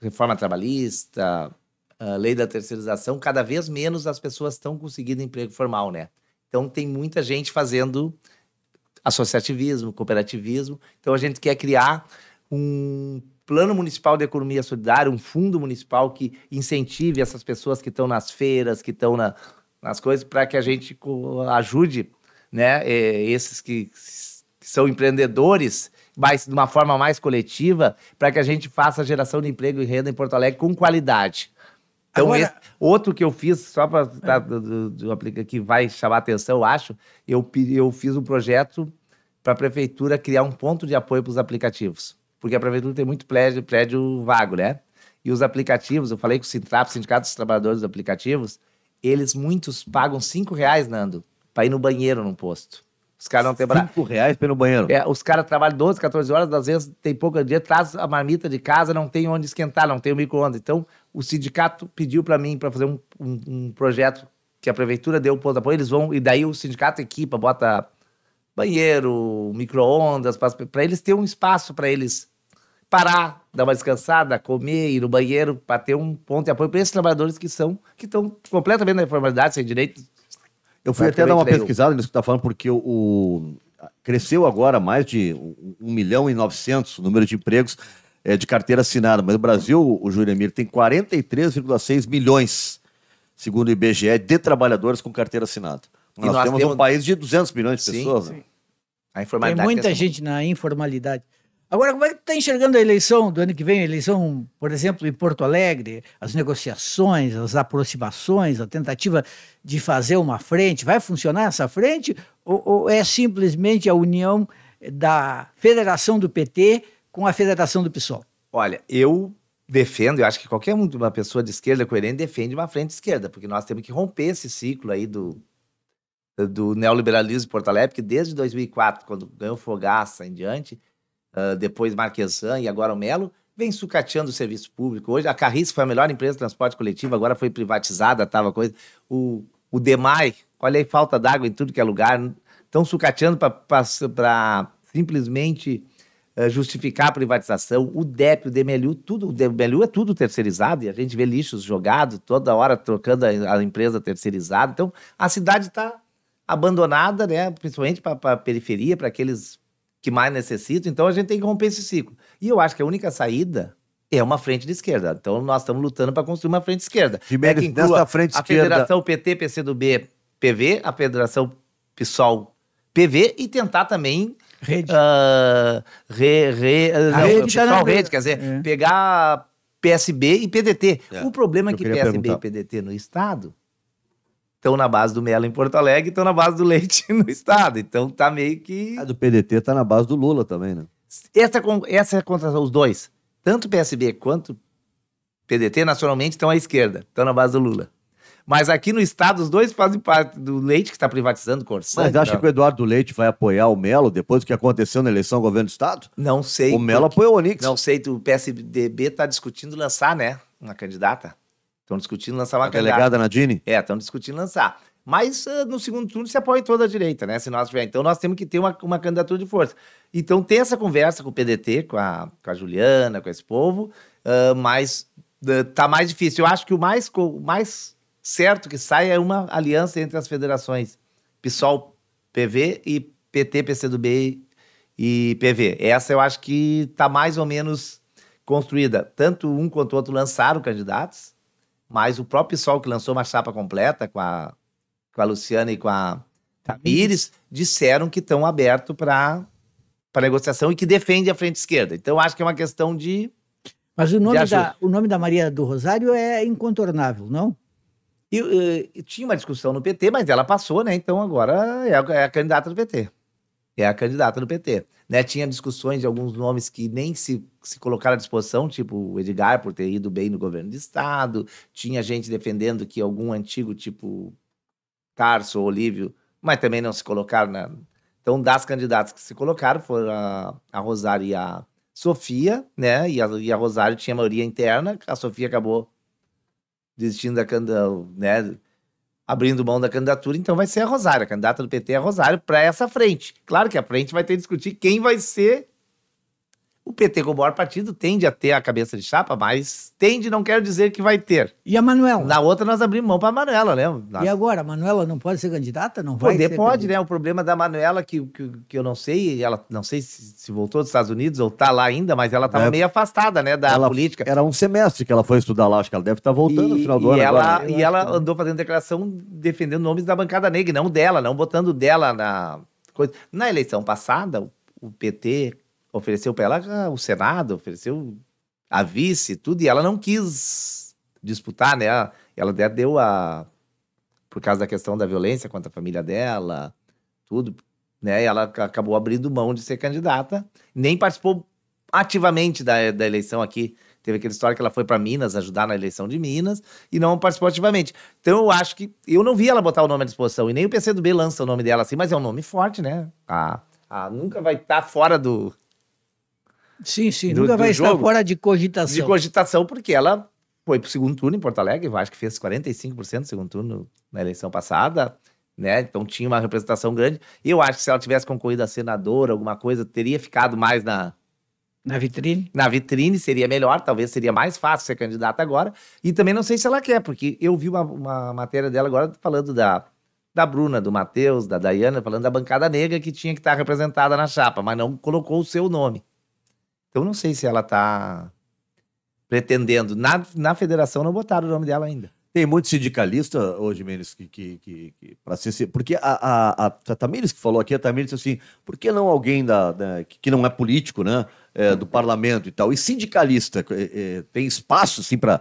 reforma trabalhista, a lei da terceirização, cada vez menos as pessoas estão conseguindo emprego formal, né? Então, tem muita gente fazendo associativismo, cooperativismo. Então, a gente quer criar um plano municipal de economia solidária, um fundo municipal que incentive essas pessoas que estão nas feiras, que estão na, nas coisas, para que a gente ajude, né, esses que... que são empreendedores, mas de uma forma mais coletiva, para que a gente faça a geração de emprego e renda em Porto Alegre com qualidade. Então, agora... esse, outro que eu fiz, só para é. que vai chamar a atenção, eu acho, eu, eu fiz um projeto para a prefeitura criar um ponto de apoio para os aplicativos, porque a prefeitura tem muito prédio, prédio vago, né? E os aplicativos, eu falei com o Sintrap, Sindicato dos Trabalhadores dos Aplicativos, eles, muitos, pagam cinco reais, Nando, para ir no banheiro num posto. Os caras não têm barato. cinco reais pelo banheiro. É, os caras trabalham doze, catorze horas, às vezes tem pouco dia, traz a marmita de casa, não tem onde esquentar, não tem o micro-ondas. Então, o sindicato pediu para mim para fazer um, um, um projeto que a prefeitura deu o ponto de apoio, eles vão, e daí o sindicato equipa, bota banheiro, micro-ondas, para eles terem um espaço para eles parar, dar uma descansada, comer, ir no banheiro, para ter um ponto de apoio para esses trabalhadores que são, que estão completamente na informalidade, sem direitos. Eu fui até dar uma pesquisada nisso que está falando, porque o, o, cresceu agora mais de um milhão e novecentos o número de empregos é, de carteira assinada. Mas o Brasil, o Juremir, tem quarenta e três vírgula seis milhões, segundo o I B G E, de trabalhadores com carteira assinada. Nós, nós temos, temos um país de duzentos milhões de pessoas. Sim, sim. Né? A informalidade tem muita gente na informalidade. Agora, como é que tu está enxergando a eleição do ano que vem? A eleição, por exemplo, em Porto Alegre, as negociações, as aproximações, a tentativa de fazer uma frente. Vai funcionar essa frente? Ou, ou é simplesmente a união da federação do P T com a federação do PSOL? Olha, eu defendo, eu acho que qualquer uma pessoa de esquerda coerente defende uma frente esquerda, porque nós temos que romper esse ciclo aí do... do neoliberalismo em Porto Alegre, que desde dois mil e quatro, quando ganhou Fogaça em diante... Uh, depois Marquesan e agora o Melo, vem sucateando o serviço público. Hoje a Carris foi a melhor empresa de transporte coletivo, agora foi privatizada, estava coisa. O, o Demai, olha aí, falta d'água em tudo que é lugar. Estão sucateando para simplesmente uh, justificar a privatização. O D E P, o D M L U, tudo. O D M L U é tudo terceirizado e a gente vê lixos jogados toda hora trocando a, a empresa terceirizada. Então a cidade está abandonada, né? Principalmente para a periferia, para aqueles que mais necessitam, então a gente tem que romper esse ciclo. E eu acho que a única saída é uma frente de esquerda. Então nós estamos lutando para construir uma frente de esquerda. Gimenis, é que inclua dessa frente a esquerda... Federação P T, P C do B, P V, a Federação PSOL, P V, e tentar também... Rede. Uh, re, re, a não, rede, PSOL, tá rede, quer dizer, é. pegar P S B e P D T. É. O problema é que P S B perguntar. e P D T no Estado estão na base do Melo em Porto Alegre e estão na base do Leite no Estado. Então tá meio que... A do P D T tá na base do Lula também, né? Essa, essa é contra os dois. Tanto P S B quanto P D T nacionalmente estão à esquerda. Estão na base do Lula. Mas aqui no Estado os dois fazem parte do Leite, que está privatizando o Corsan. Mas acha tá... que o Eduardo Leite vai apoiar o Melo depois do que aconteceu na eleição do governo do Estado? Não sei. O Melo porque... apoiou o Onix. Não sei. O P S D B tá discutindo lançar, né? Uma candidata. Estão discutindo lançar uma candidata. A delegada Nadine? É, estão discutindo lançar. Mas uh, no segundo turno se apoia toda a direita, né? Se nós tiver. Então nós temos que ter uma, uma candidatura de força. Então tem essa conversa com o P D T, com a, com a Juliana, com esse povo, uh, mas uh, tá mais difícil. Eu acho que o mais, o mais certo que sai é uma aliança entre as federações PSOL, P V e P T, P C do B e P V. Essa eu acho que tá mais ou menos construída. Tanto um quanto o outro lançaram candidatos. Mas o próprio PSOL, que lançou uma chapa completa com a, com a Luciano e com a Tamires, disseram que estão abertos para negociação e que defende a frente esquerda. Então, acho que é uma questão de... Mas o nome, da, o nome da Maria do Rosário é incontornável, não? Eu, eu, eu tinha uma discussão no P T, mas ela passou, né? Então, agora é a, é a candidata do P T. É a candidata do P T. Né? Tinha discussões de alguns nomes que nem se, se colocaram à disposição, tipo o Edgar, por ter ido bem no governo do Estado. Tinha gente defendendo que algum antigo, tipo Tarso ou Olívio, mas também não se colocaram, né? Então, das candidatas que se colocaram foram a, a Rosário e a Sofia, né? E a, e a Rosário tinha maioria interna, a Sofia acabou desistindo da candidatura, né? Abrindo mão da candidatura, então vai ser a Rosário, a candidata do P T é a Rosário para essa frente. Claro que a frente vai ter que discutir quem vai ser. O P T como maior partido tende a ter a cabeça de chapa, mas tende, não quero dizer que vai ter. E a Manuela? Na outra nós abrimos mão para a Manuela, né? Na... E agora, a Manuela não pode ser candidata? Não vai Poder, ser pode, candidata. Né? O problema da Manuela, que, que, que eu não sei, ela não sei se, se voltou dos Estados Unidos ou tá lá ainda, mas ela estava é. meio afastada, né, da ela, política. Era um semestre que ela foi estudar lá, acho que ela deve estar tá voltando e, no final do ano. Ela, agora. E ela que... andou fazendo declaração defendendo nomes da bancada negra, não dela, não botando dela na coisa. Na eleição passada, o P T... ofereceu para ela o Senado, ofereceu a vice, tudo, e ela não quis disputar, né? Ela, ela deu a... por causa da questão da violência contra a família dela, tudo, né? Ela acabou abrindo mão de ser candidata, nem participou ativamente da, da eleição aqui. Teve aquela história que ela foi para Minas ajudar na eleição de Minas e não participou ativamente. Então eu acho que... eu não vi ela botar o nome à disposição, e nem o P C do B lança o nome dela assim, mas é um nome forte, né? Ah, ah, nunca vai estar tá fora do... Sim, sim, do, nunca vai estar fora de cogitação. De cogitação, porque ela foi pro segundo turno em Porto Alegre, acho que fez quarenta e cinco por cento do segundo turno na eleição passada, né? Então tinha uma representação grande. Eu acho que se ela tivesse concorrido a senadora, alguma coisa, teria ficado mais na... Na vitrine? Na vitrine, seria melhor, talvez seria mais fácil ser candidata agora. E também não sei se ela quer, porque eu vi uma, uma matéria dela agora falando da, da Bruna, do Matheus, da Dayana, falando da bancada negra que tinha que estar representada na chapa, mas não colocou o seu nome. Eu não sei se ela está pretendendo. Na, na federação não botaram o nome dela ainda. Tem muito sindicalista hoje, Menes, que, que, que, que para ser... Porque a, a, a, a Tamires que falou aqui, a Tamires disse assim, por que não alguém da, da, que não é político, né, é, do parlamento e tal? E sindicalista, é, é, tem espaço assim, para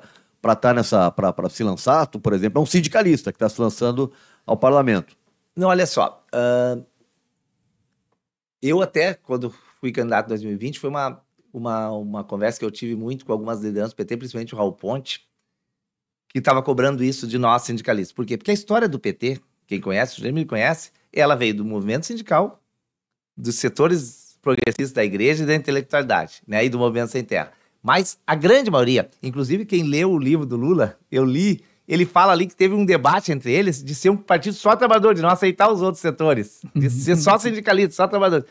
tá nessa, para se lançar? Tu, por exemplo, é um sindicalista que está se lançando ao parlamento. Não, olha só. Uh, eu até, quando fui candidato em dois mil e vinte, foi uma... Uma, uma conversa que eu tive muito com algumas lideranças do P T, principalmente o Raul Ponte, que estava cobrando isso de nós, sindicalistas. Por quê? Porque a história do P T, quem conhece, o Juremir conhece, ela veio do movimento sindical, dos setores progressistas da igreja e da intelectualidade, né? E do movimento sem terra. Mas a grande maioria, inclusive quem leu o livro do Lula, eu li, ele fala ali que teve um debate entre eles de ser um partido só trabalhador, de não aceitar os outros setores, de ser só sindicalista, só trabalhador.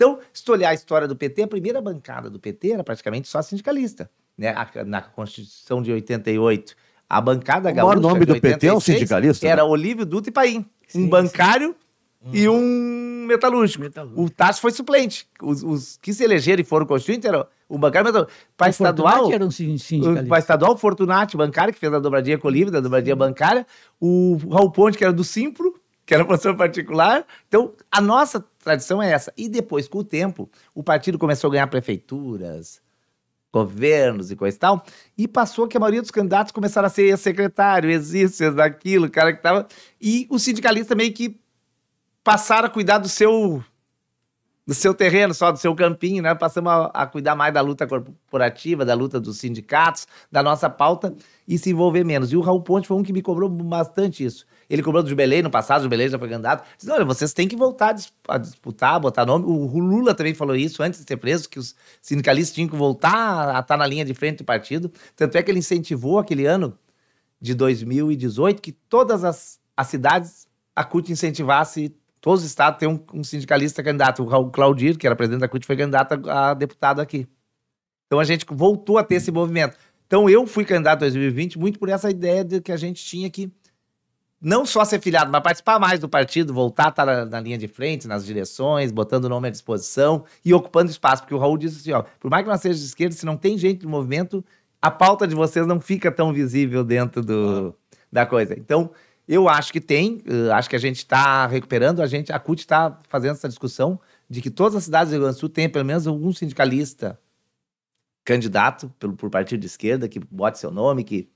Então, se tu olhar a história do P T, a primeira bancada do P T era praticamente só sindicalista, né? Na Constituição de oitenta e oito, a bancada gaúcha... O maior nome do P T é um sindicalista? Era Olívio Dutra e Paim, sim, um bancário sim. e um metalúrgico. metalúrgico. O Tarso foi suplente. Os, os que se elegeram e foram constituintes eram o bancário e o metalúrgico. Para estadual, era um sindicalista. Para estadual, o Fortunati, bancário, que fez a dobradinha com o Olívio, da dobradinha sim. bancária. O Raul Ponte, que era do Simpro, que era professor particular. Então, a nossa tradição é essa. E depois, com o tempo, o partido começou a ganhar prefeituras, governos e coisa e tal, e passou que a maioria dos candidatos começaram a ser ex-secretário, ex-isso, ex-daquilo, o cara que tava... E o sindicalista meio que passaram a cuidar do seu, do seu terreno só, do seu campinho, né? Passamos a, a cuidar mais da luta corporativa, da luta dos sindicatos, da nossa pauta, e se envolver menos. E o Raul Ponte foi um que me cobrou bastante isso. Ele cobrou do Jubilei no passado, o Jubilei já foi candidato. Disse, olha, vocês têm que voltar a disputar, botar nome. O Lula também falou isso antes de ser preso, que os sindicalistas tinham que voltar a estar na linha de frente do partido. Tanto é que ele incentivou aquele ano de dois mil e dezoito que todas as, as cidades, a C U T incentivasse, todos os estados têm um, um sindicalista candidato. O Raul Claudir, que era presidente da C U T, foi candidato a, a deputado aqui. Então a gente voltou a ter esse movimento. Então eu fui candidato em dois mil e vinte muito por essa ideia de que a gente tinha que não só ser filiado, mas participar mais do partido, voltar a estar na, na linha de frente, nas direções, botando o nome à disposição e ocupando espaço. Porque o Raul disse assim, ó, por mais que nós sejamos de esquerda, se não tem gente no movimento, a pauta de vocês não fica tão visível dentro do, da coisa. Então, eu acho que tem, acho que a gente está recuperando, a gente, a C U T está fazendo essa discussão de que todas as cidades do Rio Grande do Sul têm pelo menos algum sindicalista candidato pelo, por partido de esquerda, que bote seu nome, que...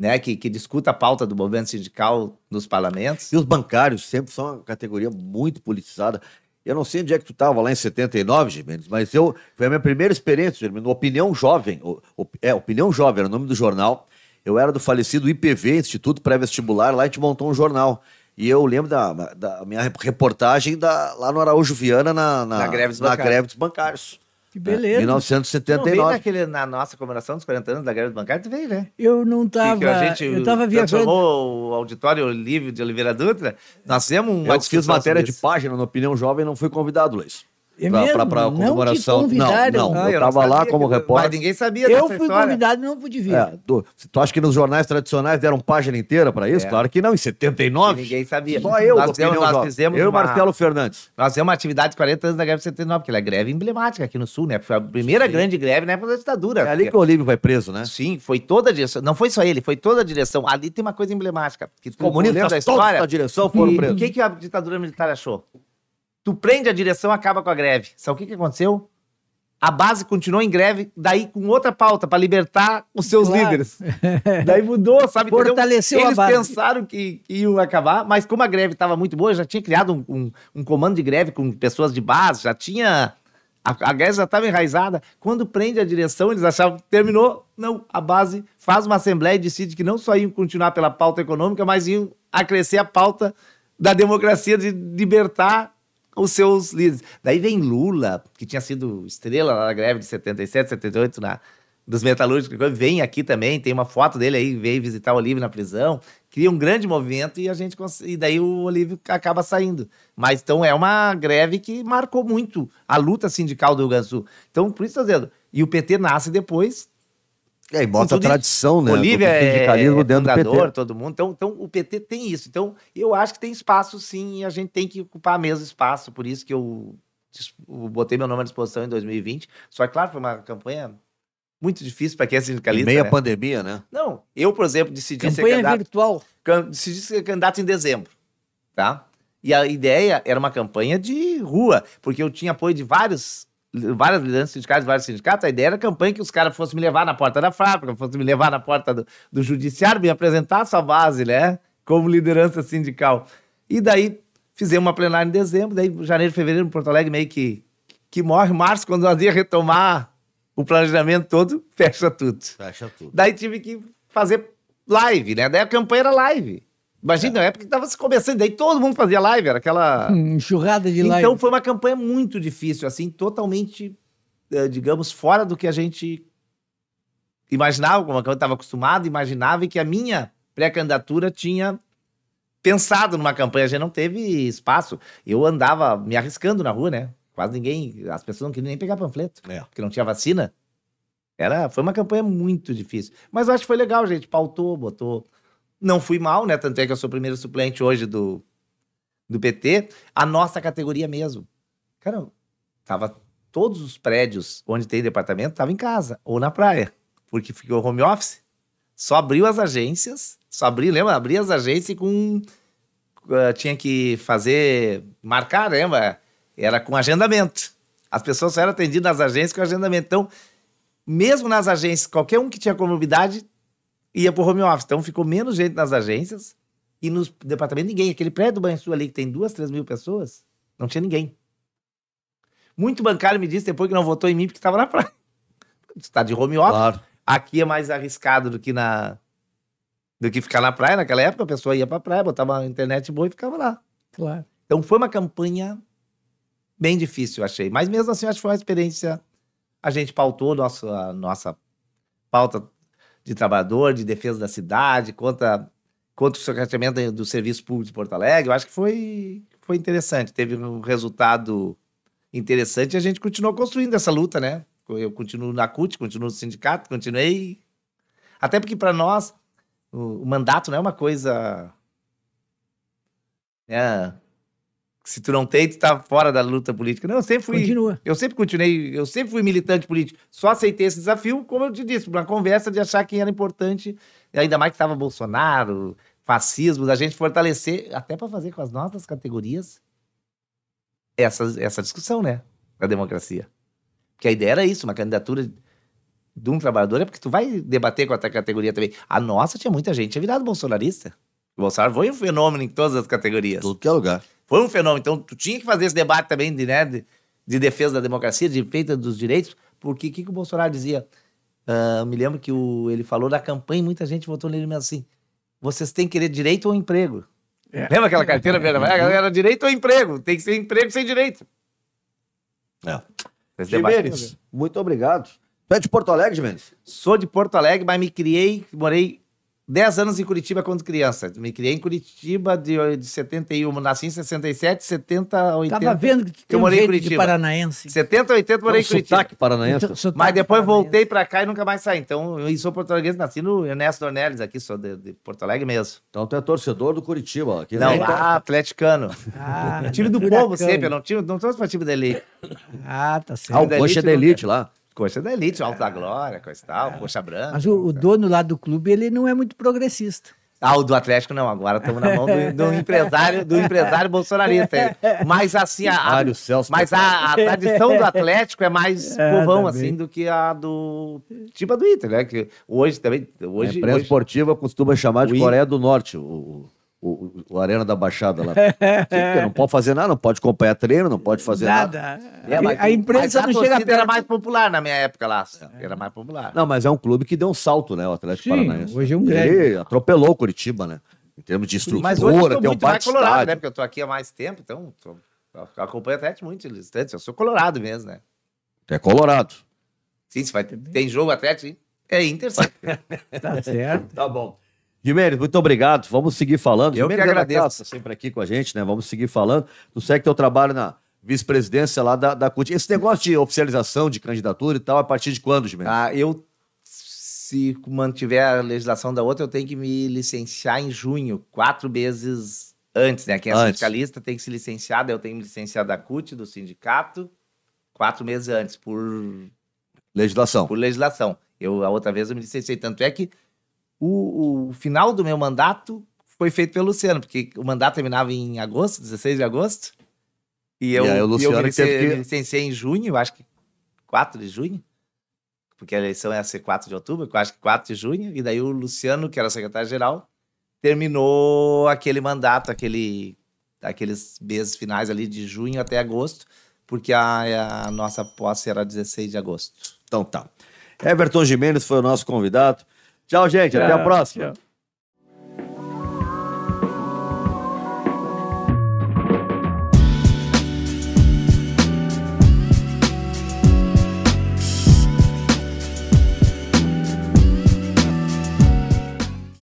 Né, que, que discuta a pauta do movimento sindical nos parlamentos. E os bancários sempre são uma categoria muito politizada. Eu não sei onde é que tu estava lá em setenta e nove, Gimenis, mas eu, foi a minha primeira experiência, Gimenis, Opinião Jovem, o, é, Opinião Jovem era o nome do jornal. Eu era do falecido I P V, Instituto Pré-Vestibular, lá a gente montou um jornal. E eu lembro da, da minha reportagem da, lá no Araújo Viana, na, na, na, greve, dos na greve dos bancários. Que beleza. É, mil novecentos e setenta e nove. Não, naquele, na nossa comemoração dos quarenta anos da greve dos bancários, tu veio, né? Eu não tava... Que, que a gente eu tava transformou o auditório Olívio de Oliveira Dutra. Nós fizemos uma eu fiz matéria de página no Opinião Jovem, não fui convidado, Luiz. É pra, pra, pra comemoração. Não, não, não, eu, eu tava não lá como repórter. Mas ninguém sabia dessa história. Eu fui convidado e não pude vir. É, tu, tu acha que nos jornais tradicionais deram página inteira pra isso? É. Claro que não, em setenta e nove. E ninguém sabia. Só eu, nós fizemos, nós fizemos eu e o Marcelo Fernandes. Nós fizemos uma atividade de quarenta anos da greve de setenta e nove, que ela é greve emblemática aqui no Sul, né? Foi a primeira Sim. grande greve na época da ditadura. É ali porque... que o Olívio vai preso, né? Sim, foi toda a direção. Não foi só ele, foi toda a direção. Ali tem uma coisa emblemática. Que comunistas da história, todos da direção foram presos. O que, que a ditadura militar achou? Tu prende a direção, acaba com a greve. Sabe o que, que aconteceu? A base continuou em greve, daí com outra pauta, para libertar os seus claro. líderes. Daí mudou, sabe? Fortaleceu Eles a base. Eles pensaram que iam acabar, mas como a greve estava muito boa, já tinha criado um, um, um comando de greve com pessoas de base, já tinha... A, a greve já estava enraizada. Quando prende a direção, eles achavam que terminou. Não, a base faz uma assembleia e decide que não só iam continuar pela pauta econômica, mas iam acrescer a pauta da democracia, de libertar os seus líderes. Daí vem Lula, que tinha sido estrela na greve de setenta e sete, setenta e oito, na, dos metalúrgicos, vem aqui também, tem uma foto dele aí, veio visitar o Olívio na prisão, cria um grande movimento e a gente e daí o Olívio acaba saindo. Mas então é uma greve que marcou muito a luta sindical do Rio Grande do Sul. Então, por isso tá dizendo, e o P T nasce depois. É, e bota a tradição, né? Olívio é fundador, todo mundo. Então, então, o P T tem isso. Então, eu acho que tem espaço, sim, e a gente tem que ocupar mesmo espaço. Por isso que eu botei meu nome à disposição em dois mil e vinte. Só que, claro, foi uma campanha muito difícil para quem é sindicalista. Meia né? pandemia, né? Não. Eu, por exemplo, decidi campanha ser candidato... virtual. Decidi ser candidato em dezembro, tá? E a ideia era uma campanha de rua, porque eu tinha apoio de vários... várias lideranças sindicais, vários sindicatos, a ideia era a campanha que os caras fossem me levar na porta da fábrica, fossem me levar na porta do, do judiciário, me apresentar a sua base, né? Como liderança sindical. E daí fizemos uma plenária em dezembro, daí janeiro, fevereiro, em Porto Alegre meio que, que morre, março, quando nós ia retomar o planejamento todo, fecha tudo. Fecha tudo. Daí tive que fazer live, né? Daí a campanha era live. Imagina, é. Na época que tava se começando, daí todo mundo fazia live, era aquela... Hum, enxurrada de live. Então foi uma campanha muito difícil, assim, totalmente, digamos, fora do que a gente imaginava, como eu estava acostumado, imaginava, e que a minha pré-candidatura tinha pensado numa campanha, a gente não teve espaço. Eu andava me arriscando na rua, né? Quase ninguém, as pessoas não queriam nem pegar panfleto, é. Porque não tinha vacina. Era, foi uma campanha muito difícil. Mas eu acho que foi legal, gente, pautou, botou... Não fui mal, né? Tanto é que eu sou o primeiro suplente hoje do, do P T. A nossa categoria mesmo. Cara, tava todos os prédios onde tem departamento, tava em casa ou na praia, porque ficou home office. Só abriu as agências, só abriu, lembra? Abri as agências com... Uh, tinha que fazer, marcar, lembra? Era com agendamento. As pessoas só eram atendidas nas agências com agendamento. Então, mesmo nas agências, qualquer um que tinha comorbidade... ia pro home office. Então ficou menos gente nas agências e nos departamentos ninguém. Aquele prédio do Banrisul ali que tem duas, três mil pessoas, não tinha ninguém. Muito bancário me disse depois que não votou em mim porque estava na praia. Você tá de home office. Claro. Aqui é mais arriscado do que, na... do que ficar na praia. Naquela época a pessoa ia pra praia, botava a internet boa e ficava lá. Claro. Então foi uma campanha bem difícil, eu achei. Mas mesmo assim, acho que foi uma experiência... A gente pautou nosso, a nossa pauta... de trabalhador, de defesa da cidade, contra, contra o sucateamento do serviço público de Porto Alegre. Eu acho que foi, foi interessante. Teve um resultado interessante e a gente continuou construindo essa luta, né? Eu continuo na C U T, continuo no sindicato, continuei... Até porque, para nós, o, o mandato não é uma coisa... É, se tu não tem, tu tá fora da luta política. Não, eu sempre fui... Continua. Eu sempre continuei, eu sempre fui militante político. Só aceitei esse desafio, como eu te disse, uma conversa de achar quem era importante, ainda mais que tava Bolsonaro, fascismo, da gente fortalecer, até para fazer com as nossas categorias, essa, essa discussão, né? Da democracia. Porque a ideia era isso, uma candidatura de um trabalhador, é porque tu vai debater com a tua categoria também. A nossa tinha muita gente, tinha virado bolsonarista. O Bolsonaro foi um fenômeno em todas as categorias. Tudo que é lugar. Foi um fenômeno. Então, tu tinha que fazer esse debate também de, né, de, de defesa da democracia, de defesa dos direitos, porque o que, que o Bolsonaro dizia? Uh, eu me lembro que o, ele falou da campanha e muita gente votou nele mesmo assim. Vocês têm que querer direito ao emprego. É. Lembra aquela carteira? Era direito ao emprego. Tem que ser emprego sem direito. É. Gimenis, muito obrigado. Tu é de Porto Alegre, Gimenis? Sou de Porto Alegre, mas me criei, morei dez anos em Curitiba quando criança. Me criei em Curitiba de, de setenta e um, nasci em sessenta e sete, setenta, oitenta. Tava vendo que, que eu morei um em Curitiba. De paranaense. setenta, oitenta, morei então, em Curitiba. Sotaque paranaense. Então, sotaque mas depois paranaense. Voltei pra cá e nunca mais saí. Então, eu sou português, nasci no Ernesto Dornelles aqui, sou de, de Porto Alegre mesmo. Então, tu é torcedor do Curitiba. Aqui não, lá, então... atleticano. Ah, time do povo sempre, eu não, time, não trouxe pra time da elite. Ah, tá certo. Ah, o Coxa da Elite lá. Coxa da Elite, é. Alta Glória, coisa e tal, é. Coxa Branca. Mas o, o dono lá do clube, ele não é muito progressista. Ah, o do Atlético não, agora estamos na mão do, do empresário, do empresário bolsonarista. Mas assim, a, a, mas a, a tradição do Atlético é mais é, povão, também. Assim, do que a do tipo a do Inter, né? Que hoje também... Hoje, a imprensa hoje... esportiva costuma chamar de Coreia do Norte, o... O, o Arena da Baixada lá. Sim, não pode fazer nada, não pode acompanhar treino, não pode fazer nada. nada. É, mas, a imprensa não chega perto. Era mais popular na minha época lá. É. Era mais popular. Não, mas é um clube que deu um salto, né? O Atlético Paranaense. Hoje é um grande. Ele atropelou o Curitiba, né? Em termos de estrutura, tem um bate-estádio. Colorado, né? Porque eu tô aqui há mais tempo, então tô... eu acompanho o Atlético muito. Eu sou colorado mesmo, né? É colorado. Sim, se vai ter... tem jogo Atlético, é Inter. Tá certo. Tá bom. Gimenis, muito obrigado. Vamos seguir falando. Eu Gimenis que agradeço. Casa, sempre aqui com a gente, né? Vamos seguir falando. Tu segue teu trabalho na vice-presidência lá da, da C U T. Esse negócio de oficialização de candidatura e tal, a partir de quando, Gimenis? Ah, eu, se mantiver a legislação da outra, eu tenho que me licenciar em junho, quatro meses antes, né? Quem é antes. Sindicalista tem que se licenciar, daí eu tenho que me licenciar da C U T, do sindicato, quatro meses antes, por... Legislação. Por legislação. Eu, a outra vez, eu me licenciei. Tanto é que O, o final do meu mandato foi feito pelo Luciano, porque o mandato terminava em agosto, dezesseis de agosto. E eu, e aí, o Luciano eu me, lic... que... me licenciei em junho, acho que quatro de junho, porque a eleição ia ser quatro de outubro, acho que quatro de junho. E daí o Luciano, que era secretário-geral, terminou aquele mandato, aquele, aqueles meses finais ali de junho até agosto, porque a, a nossa posse era dezesseis de agosto. Então tá. Everton Gimenis foi o nosso convidado. Tchau, gente. Tchau. Até a próxima. Tchau.